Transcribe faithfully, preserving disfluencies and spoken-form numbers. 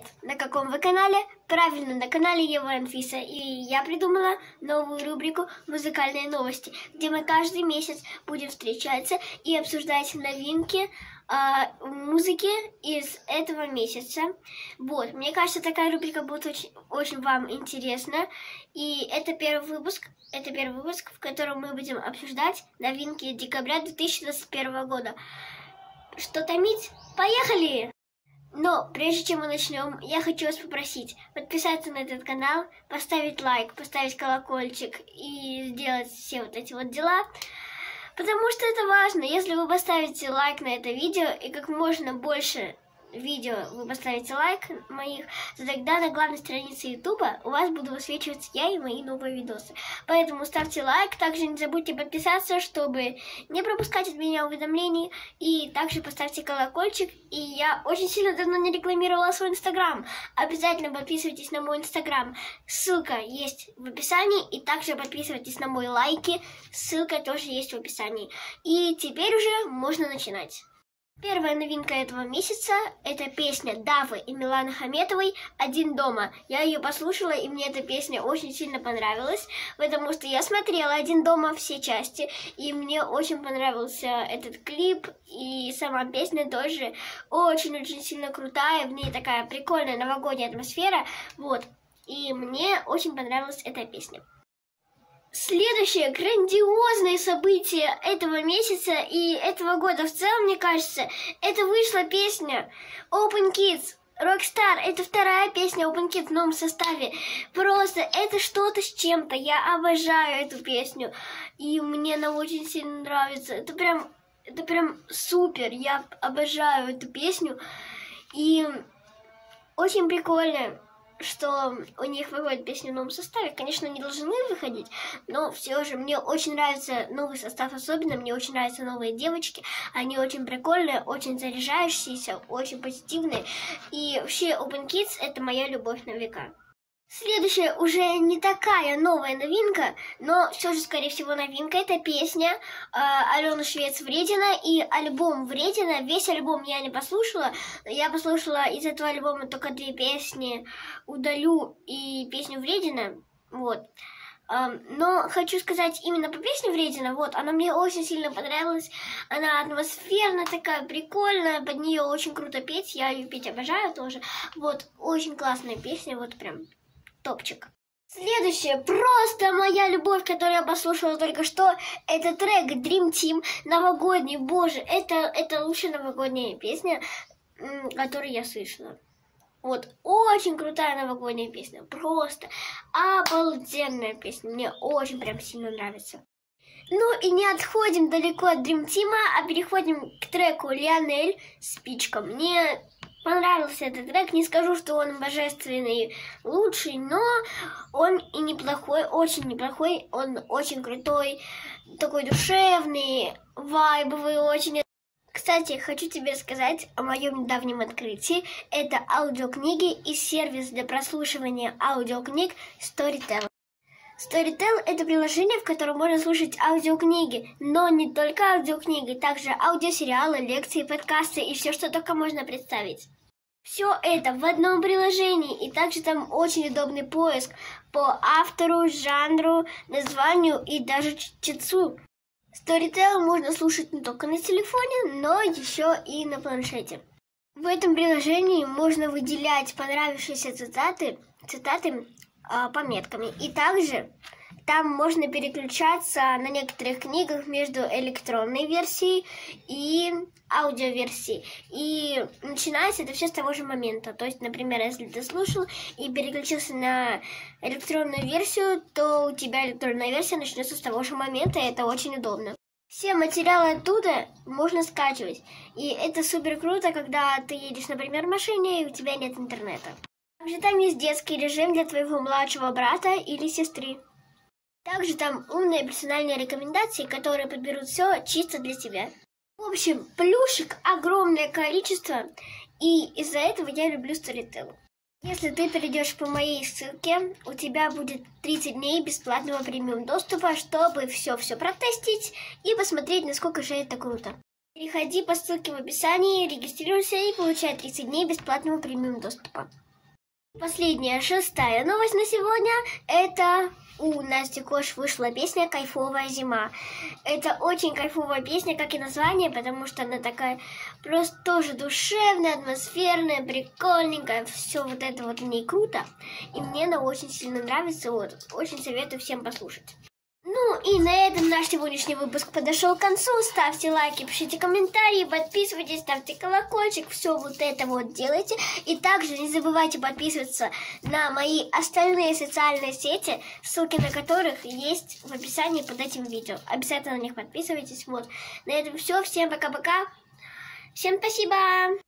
Привет! На каком вы канале? Правильно, на канале Ева Анфиса. И я придумала новую рубрику «Музыкальные новости», где мы каждый месяц будем встречаться и обсуждать новинки э, музыки из этого месяца. Вот, мне кажется, такая рубрика будет очень, очень вам интересна. И это первый выпуск, это первый выпуск, в котором мы будем обсуждать новинки декабря две тысячи двадцать первого года. Что томить? Поехали! Но прежде чем мы начнем, я хочу вас попросить подписаться на этот канал, поставить лайк, поставить колокольчик и сделать все вот эти вот дела, потому что это важно. Если вы поставите лайк на это видео и как можно больше видео вы поставите лайк моих, то тогда на главной странице ютуба у вас буду высвечиваться я и мои новые видосы. Поэтому ставьте лайк, также не забудьте подписаться, чтобы не пропускать от меня уведомлений, и также поставьте колокольчик. И я очень сильно давно не рекламировала свой инстаграм. Обязательно подписывайтесь на мой инстаграм, ссылка есть в описании, и также подписывайтесь на мои лайки, ссылка тоже есть в описании. И теперь уже можно начинать. Первая новинка этого месяца – это песня Давы и Миланы Хаметовой «Один дома». Я ее послушала, и мне эта песня очень сильно понравилась, потому что я смотрела «Один дома» все части, и мне очень понравился этот клип, и сама песня тоже очень-очень сильно крутая, в ней такая прикольная новогодняя атмосфера, вот, и мне очень понравилась эта песня. Следующее грандиозное событие этого месяца и этого года в целом, мне кажется, это вышла песня Open Kids. Rockstar, это вторая песня Open Kids в новом составе. Просто это что-то с чем-то. Я обожаю эту песню. И мне она очень сильно нравится. Это прям, это прям супер. Я обожаю эту песню. И очень прикольно, что у них выходит песня в новом составе. Конечно, они должны выходить, но все же мне очень нравится новый состав, особенно мне очень нравятся новые девочки. Они очень прикольные, очень заряжающиеся, очень позитивные. И вообще Open Kids — это моя любовь на века. Следующая уже не такая новая новинка, но все же, скорее всего, новинка. Это песня э, Алены Швец «Вредина» и альбом «Вредина». Весь альбом я не послушала. Я послушала из этого альбома только две песни «Удалю» и песню «Вредина». Вот. Э, но хочу сказать именно по песне «Вредина». Вот, она мне очень сильно понравилась. Она атмосферная такая, прикольная. Под нее очень круто петь. Я ее петь обожаю тоже. Вот, очень классная песня. Вот прям... топчик. Следующее, просто моя любовь, которую я послушала только что, это трек Dream Team «Новогодний». Боже, это, это лучшая новогодняя песня, которую я слышала. Вот, очень крутая новогодняя песня, просто обалденная песня, мне очень прям сильно нравится. Ну и не отходим далеко от Dream Team, а переходим к треку «Леонель» «Спичка». Мне понравился этот трек, не скажу, что он божественный, лучший, но он и неплохой, очень неплохой, он очень крутой, такой душевный, вайбовый очень. Кстати, хочу тебе рассказать о моем недавнем открытии. Это аудиокниги и сервис для прослушивания аудиокниг Storytel. Storytel — это приложение, в котором можно слушать аудиокниги, но не только аудиокниги, также аудиосериалы, лекции, подкасты и все, что только можно представить. Все это в одном приложении, и также там очень удобный поиск по автору, жанру, названию и даже чтецу. Storytel можно слушать не только на телефоне, но еще и на планшете. В этом приложении можно выделять понравившиеся цитаты, цитаты, пометками. И также там можно переключаться на некоторых книгах между электронной версией и аудиоверсией. И начинается это все с того же момента. То есть, например, если ты слушал и переключился на электронную версию, то у тебя электронная версия начнется с того же момента, и это очень удобно. Все материалы оттуда можно скачивать. И это супер круто, когда ты едешь, например, в машине, и у тебя нет интернета. Также там есть детский режим для твоего младшего брата или сестры. Также там умные персональные рекомендации, которые подберут все чисто для тебя. В общем, плюшек огромное количество, и из-за этого я люблю Storytel. Если ты перейдешь по моей ссылке, у тебя будет тридцать дней бесплатного премиум доступа, чтобы все-все протестить и посмотреть, насколько же это круто. Переходи по ссылке в описании, регистрируйся и получай тридцать дней бесплатного премиум доступа. Последняя, шестая новость на сегодня – это у Насти Кош вышла песня «Кайфовая зима». Это очень кайфовая песня, как и название, потому что она такая просто тоже душевная, атмосферная, прикольненькая. Все вот это вот в ней круто, и мне она очень сильно нравится. Вот, очень советую всем послушать. Ну и на этом наш сегодняшний выпуск подошел к концу. Ставьте лайки, пишите комментарии, подписывайтесь, ставьте колокольчик, все вот это вот делайте. И также не забывайте подписываться на мои остальные социальные сети, ссылки на которых есть в описании под этим видео. Обязательно на них подписывайтесь. Вот. На этом все. Всем пока-пока. Всем спасибо.